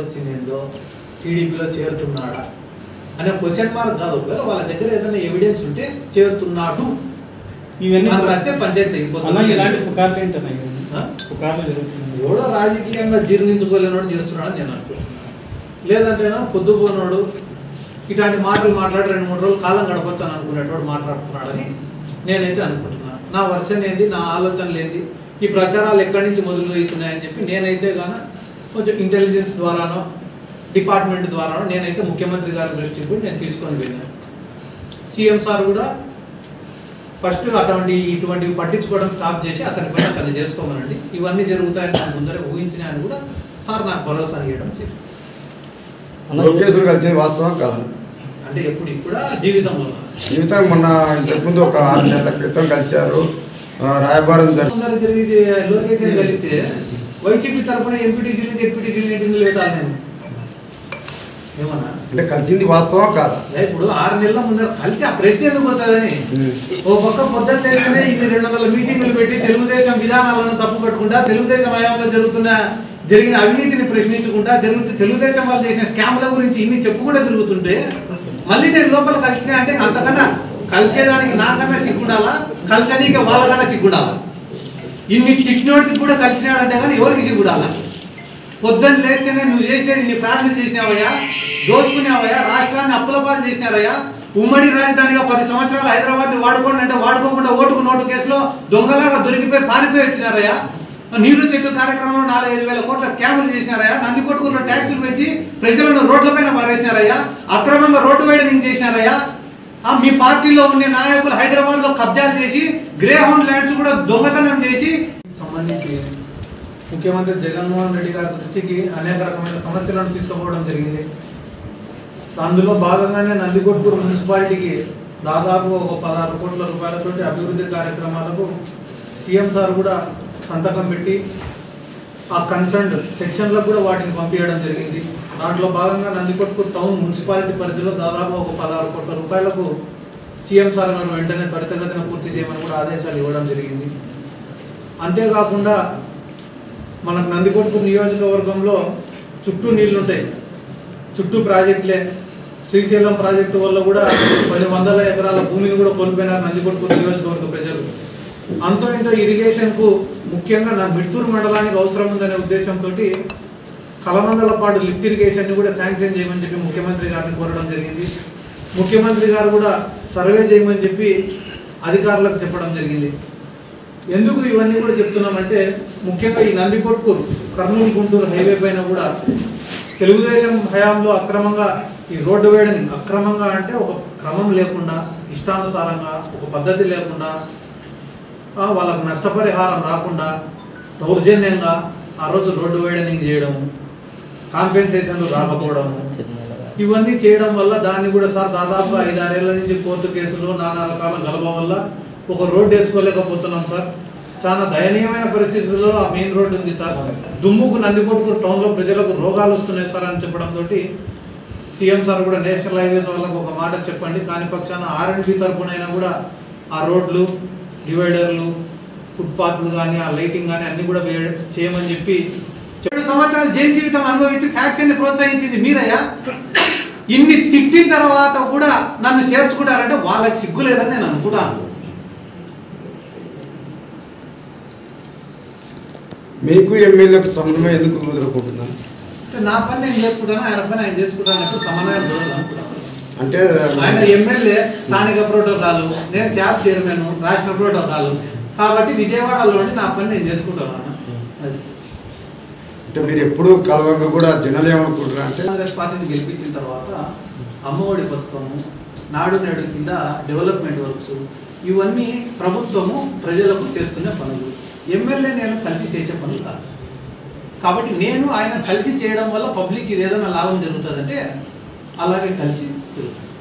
వచ్చిందో టీడీపీలో చేరుతున్నాడా అనే క్వశ్చన్ మార్క్ కాదు. ఒకవేళ వాళ్ళ దగ్గర ఏదైనా ఎవిడెన్స్ ఉంటే చేరుతున్నాడు ఇవన్నీ రాసే పంచాయతీ అయిపోతుంది. ఇలాంటి పుకార్లు ఏంటన్నా పుకార్లు జరుగుతుంది. ఎవడో రాజకీయంగా జీర్ణించుకోలేనోడు చేస్తున్నాడని నేను అనుకుంటున్నాను. లేదంటే పొద్దుపోనాడు ఇలాంటి మాటలు మాట్లాడి 2-3 రోజులు కాలం గడపచ్చు అని అనుకునేటోడు మాట్లాడుతున్నాడని నేనైతే అనుకుంటున్నాను. నా వర్షన్ ఏంది, నా ఆలోచనలు ఏంది, ఈ ప్రచారాలు ఎక్కడి నుంచి మొదలవుతున్నాయని చెప్పి నేనైతే కానీ కొంచెం ఇంటెలిజెన్స్ ద్వారానో డిపార్ట్మెంట్ ద్వారానో నేనైతే ముఖ్యమంత్రి గారి దృష్టికి కూడా నేను తీసుకొని వెళ్ళాను. సీఎం సార్ కూడా ఫస్ట్ ఇటువంటివి పట్టించుకోవడం స్టాప్ చేసి అతని పైన అతను చేసుకోమనండి. ఇవన్నీ జరుగుతాయని నాకు ముందరే ఊహించిన ఆయన కూడా సార్ నాకు భరోసా ఇవ్వడం జరిగింది. వాస్తవం కాదు అంటే ఎప్పుడు ఇప్పుడు జీవితం మొన్న ఇంతకుముందు ఒక 6 నెలల క్రితం కలిశారు రాయబారం కలిస్తే వైసీపీ తరఫున అంటే కలిసింది వాస్తవం కాదా? ఇప్పుడు 6 నెలల ముందర కలిసి ఆ ప్రశ్న ఎందుకు వస్తుందని ఓ పక్క పొద్దున్న లేకనే ఇన్ని 200 మీటింగులు పెట్టి తెలుగుదేశం విధానాలను తప్పు పట్టుకుంటా తెలుగుదేశం హయాంలో జరిగిన అవినీతిని ప్రశ్నించుకుంటా జరుగుతుంది తెలుగుదేశం వాళ్ళు చేసిన స్కామ్ల గురించి ఇన్ని చెప్పు కూడా జరుగుతుంటే మళ్ళీ నేను లోపల కలిసినా అంటే అంతకన్నా కలిసేదానికి నాకన్నా సిగ్గుండాలా, కలిసనీకే వాళ్ళకన్నా సిగ్గుండాలా? ఇన్ని చిక్కినోడికి కూడా కలిసినాడంటే కానీ ఎవరికి సిగ్గుండాలా? పొద్దున్న లేస్తేనే నువ్వు చేసేది నీ ఫ్రాడ్లు చేసినావయ్యా, దోచుకునేవయ్యా, రాష్ట్రాన్ని అప్పుల పాలు చేసినారయ్యా, ఉమ్మడి రాజధానిగా 10 సంవత్సరాలు హైదరాబాద్ని వాడుకోండి అంటే వాడుకోకుండా ఓటుకు నోటు కేసులో దొంగలాగా దొరికిపోయి పారిపోయి వచ్చినారయ్యా, నీరు చెట్టు కార్యక్రమంలో 45,000 కోట్ల స్కామ్లు చేసినారయ్యా, నందికొట్టుకూరులో ట్యాక్సులు పెంచి ప్రజలను రోడ్లపైన పారేసినారయ్యా, అక్రమంగా రోడ్డు వైడనింగ్ చేసినారయ్యా, మీ పార్టీలో ఉండే నాయకులు హైదరాబాద్లో కబ్జాలు చేసి గ్రే హౌండ్ ల్యాండ్స్ కూడా దొంగతనం చేసి సంబంధించి ముఖ్యమంత్రి జగన్మోహన్ రెడ్డి గారి దృష్టికి అనేక రకమైన సమస్యలను తీసుకుపోవడం జరిగింది. అందులో భాగంగానే నందికొట్టుకూరు మున్సిపాలిటీకి దాదాపు ఒక 16 కోట్ల రూపాయలతోటి అభివృద్ధి కార్యక్రమాలకు సీఎం సార్ కూడా సంతకం పెట్టి ఆ కన్సర్న్డ్ సెక్షన్లకు కూడా వాటిని పంపించడం జరిగింది. దాంట్లో భాగంగా నందికొట్టు టౌన్ మున్సిపాలిటీ పరిధిలో దాదాపు ఒక 16 కోట్ల రూపాయలకు సీఎం సార్ గారు వెంటనే త్వరితగతిన పూర్తి చేయమని కూడా ఆదేశాలు ఇవ్వడం జరిగింది. అంతేకాకుండా మనకు నందికొట్టు నియోజకవర్గంలో చుట్టూ నీళ్లుంటాయి, చుట్టూ ప్రాజెక్టులే. శ్రీశైలం ప్రాజెక్టు వల్ల కూడా 10 వందల ఎకరాల భూమిని కూడా కోల్పోయినారు నందికొట్టు నియోజకవర్గ ప్రజలు. అంతో ఇంతో ఇరిగేషన్కు ముఖ్యంగా నా మిత్తూరు మండలానికి అవసరం ఉందనే ఉద్దేశంతో కలమందలపాటు లిఫ్ట్ ఇరిగేషన్ని కూడా శాంక్షన్ చేయమని చెప్పి ముఖ్యమంత్రి గారిని కోరడం జరిగింది. ముఖ్యమంత్రి గారు కూడా సర్వే చేయమని చెప్పి అధికారులకు చెప్పడం జరిగింది. ఎందుకు ఇవన్నీ కూడా చెప్తున్నామంటే ముఖ్యంగా ఈ నందికొట్కూరు కర్నూలు గుంటూరు హైవే పైన కూడా తెలుగుదేశం హయాంలో అక్రమంగా ఈ రోడ్డు వేయడం అక్రమంగా అంటే ఒక క్రమం లేకుండా ఇష్టానుసారంగా ఒక పద్ధతి లేకుండా వాళ్ళకు నష్టపరిహారం రాకుండా దౌర్జన్యంగా ఆ రోజు రోడ్డు వైడనింగ్ చేయడము, కాంపెన్సేషన్లు రాకపోవడము, ఇవన్నీ చేయడం వల్ల దాన్ని కూడా సార్ దాదాపు 5-6 ఏళ్ల నుంచి కోర్టు కేసులు నానా రకాల గలభ వల్ల ఒక రోడ్డు వేసుకోలేకపోతున్నాం సార్. చాలా దయనీయమైన పరిస్థితుల్లో ఆ మెయిన్ రోడ్డు ఉంది సార్. దుమ్ముకు నందికొట్టుకు టౌన్లో ప్రజలకు రోగాలు వస్తున్నాయి సార్ అని చెప్పడంతో సీఎం సార్ కూడా నేషనల్ హైవేస్ వాళ్ళకు ఒక మాట చెప్పండి, కాని పక్షాన R&B తరపునైనా కూడా ఆ రోడ్లు డివైడర్లు ఫుట్పాత్లు కానీ ఆ లైటింగ్ కానీ అన్నీ కూడా చేయమని చెప్పి 7 సంవత్సరాలు జైలు జీవితం అనుభవించి ఫ్యాక్షన్ని ప్రోత్సహించింది మీరయ్యా. ఇన్ని తిట్టిన తర్వాత కూడా నన్ను చేర్చుకుంటారంటే వాళ్ళకి సిగ్గు లేదని నేను అనుకుంటాను. మీకు ఎమ్మెల్యేకు సమన్వయం ఎందుకు కుదరకుంటున్నాను అంటే నా పని నేను చేసుకుంటాను, ఆయన పని ఆయన చేసుకుంటాను, సమన్వయం కుదరదు అంటే ఆయన ఎమ్మెల్యే స్థానిక ప్రోటోకాలు, నేను శాప్ చైర్మన్ రాష్ట్ర ప్రోటోకాలు కాబట్టి విజయవాడలో నా పని నేను చేసుకుంటాను అంటే మీరు ఎప్పుడు కలవక కూడా జనాలు ఏమనుకుంటారు అంటే కాంగ్రెస్ పార్టీని గెలిపించిన తర్వాత అమ్మఒడి పథకము, నాడు నేడు కింద డెవలప్మెంట్ వర్క్స్ ఇవన్నీ ప్రభుత్వము ప్రజలకు చేస్తున్న పనులు. ఎమ్మెల్యే నేను కలిసి చేసే పనులు కాదు కాబట్టి నేను ఆయన కలిసి చేయడం వల్ల పబ్లిక్ ఇదేదైనా లాభం జరుగుతుందంటే అలాగే కలిసి తిరుగుతాం.